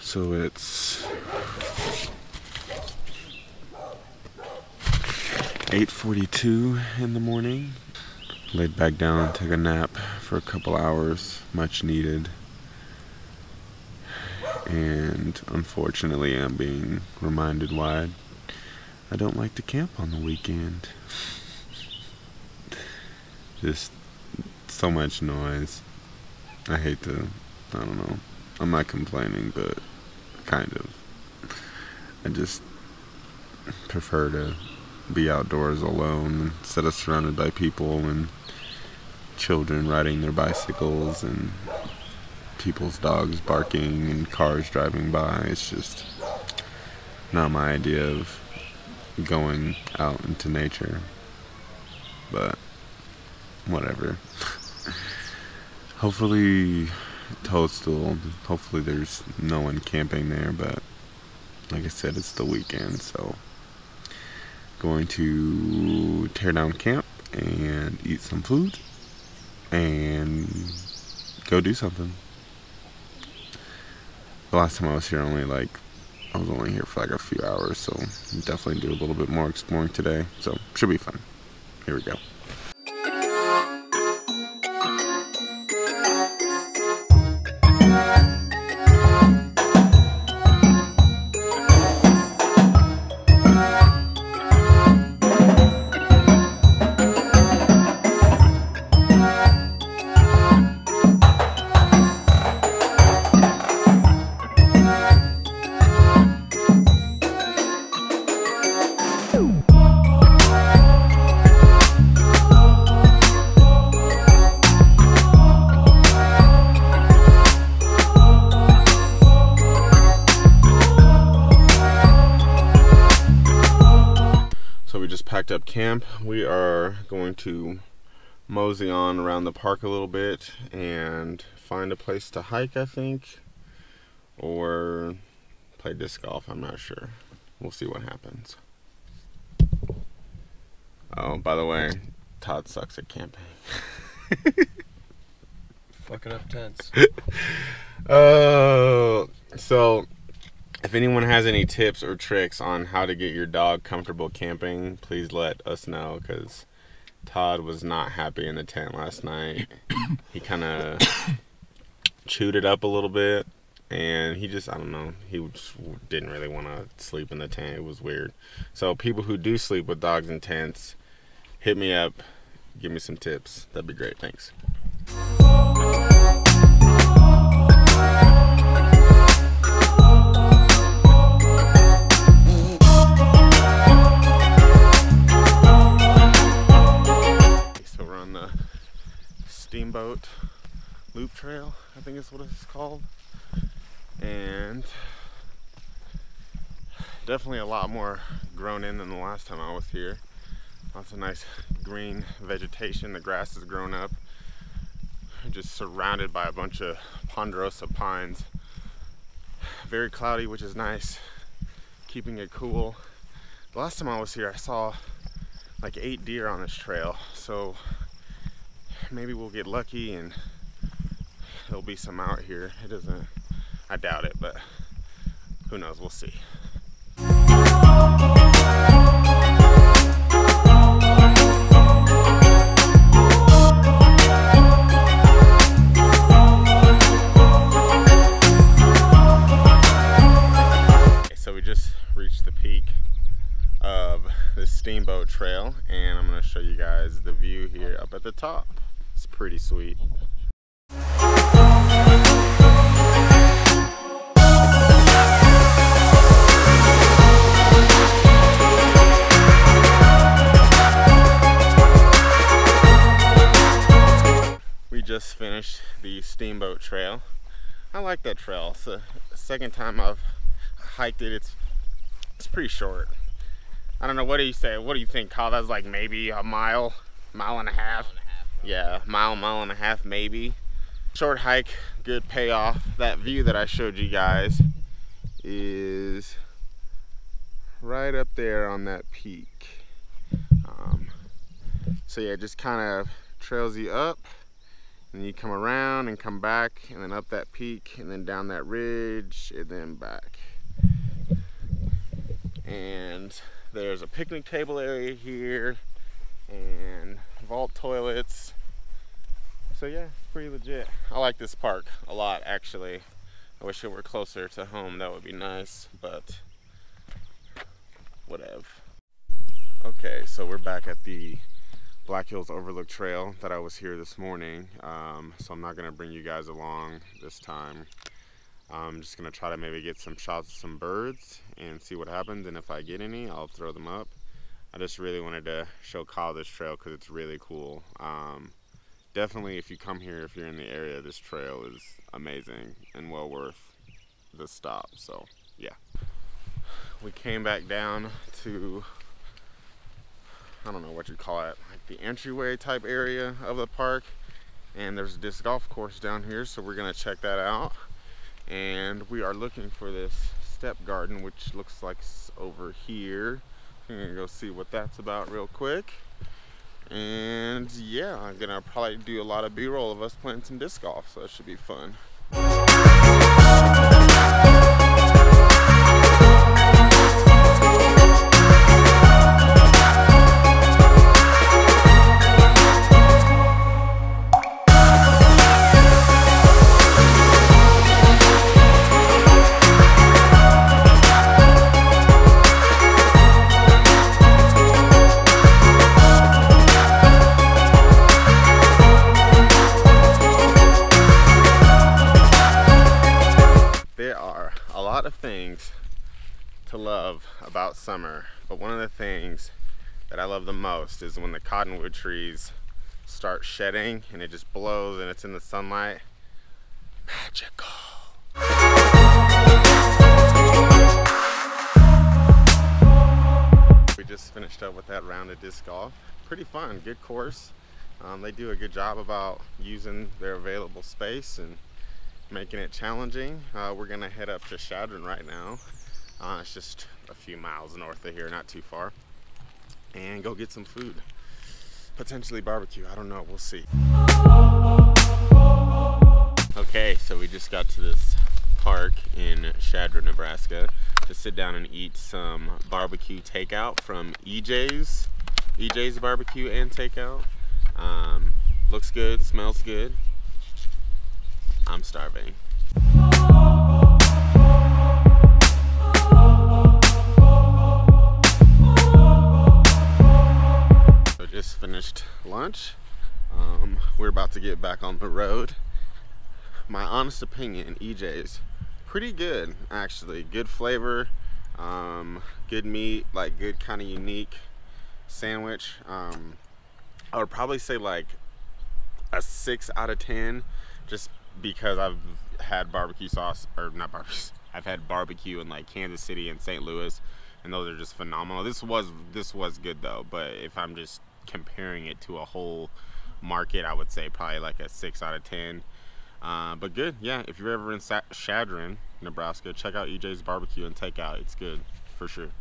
So it's 8:42 in the morning. Laid back down, took a nap for a couple hours, much needed. And unfortunately I'm being reminded why I don't like to camp on the weekend. Just so much noise. I don't know. I'm not complaining, but kind of. I just prefer to be outdoors alone instead of surrounded by people and children riding their bicycles and people's dogs barking and cars driving by. It's just not my idea of going out into nature, but whatever. Hopefully Toadstool, hopefully there's no one camping there, but like I said, it's the weekend, so going to tear down camp and eat some food and go do something. The last time I was here, I was only here for like a few hours, so I'll definitely do a little bit more exploring today, so should be fun. Here we go. Up camp. We are going to mosey on around the park a little bit and find a place to hike, I think, or play disc golf. I'm not sure. We'll see what happens. Oh, by the way, Todd sucks at camping. Fucking up tents. Oh, so if anyone has any tips or tricks on how to get your dog comfortable camping, please let us know, because Todd was not happy in the tent last night. He kind of chewed it up a little bit, and he just, I don't know, he just didn't really want to sleep in the tent. It was weird. So people who do sleep with dogs in tents, hit me up, give me some tips. That'd be great. Thanks. Steamboat Loop Trail, I think is what it's called, and definitely a lot more grown in than the last time I was here. Lots of nice green vegetation, the grass has grown up. I'm just surrounded by a bunch of ponderosa pines. Very cloudy, which is nice, keeping it cool. The last time I was here I saw like 8 deer on this trail, so maybe we'll get lucky and there'll be some out here. It doesn't, I doubt it, but who knows, we'll see. Okay, so we just reached the peak of the Steamboat Trail, and I'm going to show you guys the view here up at the top. It's pretty sweet. We just finished the Steamboat Trail. I like that trail. It's the second time I've hiked it. It's pretty short. I don't know, what do you say? What do you think, Kyle? That's like maybe a mile, mile and a half. Yeah, mile and a half maybe. Short hike, good payoff. That view that I showed you guys is right up there on that peak. So yeah, just kind of trails you up, and you come around and come back, and then up that peak, and then down that ridge, and then back. And there's a picnic table area here, and vault toilets. So yeah, it's pretty legit. I like this park a lot, actually. I wish it were closer to home, that would be nice, but whatever. Okay, so we're back at the Black Hills Overlook Trail that I was here this morning. So I'm not gonna bring you guys along this time. I'm just gonna try to maybe get some shots of some birds and see what happens, and if I get any, I'll throw them up. I just really wanted to show Kyle this trail because it's really cool. Definitely if you come here, if you're in the area, this trail is amazing and well worth the stop, so yeah. We came back down to, I don't know what you'd call it, like the entryway type area of the park, and there's this golf course down here, so we're gonna check that out. And we are looking for this step garden, which looks like it's over here. I'm gonna go see what that's about real quick. And yeah, I'm gonna probably do a lot of B-roll of us playing some disc golf, so that should be fun. About summer, but one of the things that I love the most is when the cottonwood trees start shedding and it just blows and it's in the sunlight. Magical. We just finished up with that round of disc golf. Pretty fun, good course. They do a good job about using their available space and making it challenging. We're gonna head up to Chadron right now. It's just a few miles north of here, not too far, and go get some food, potentially barbecue. I don't know, we'll see. Okay, so we just got to this park in Chadron, Nebraska to sit down and eat some barbecue takeout from EJ's barbecue and takeout. Looks good, smells good. I'm starving. Just finished lunch. We're about to get back on the road. My honest opinion, EJ's pretty good, actually. Good flavor, good meat, like good kind of unique sandwich. I would probably say like a 6 out of 10, just because I've had barbecue sauce, or not barbecue. I've had barbecue in like Kansas City and St. Louis, and those are just phenomenal. This was good though, but if I'm just comparing it to a whole market, I would say probably like a 6 out of 10, but good. Yeah, if you're ever in Chadron, Nebraska, check out EJ's barbecue and takeout. It's good for sure.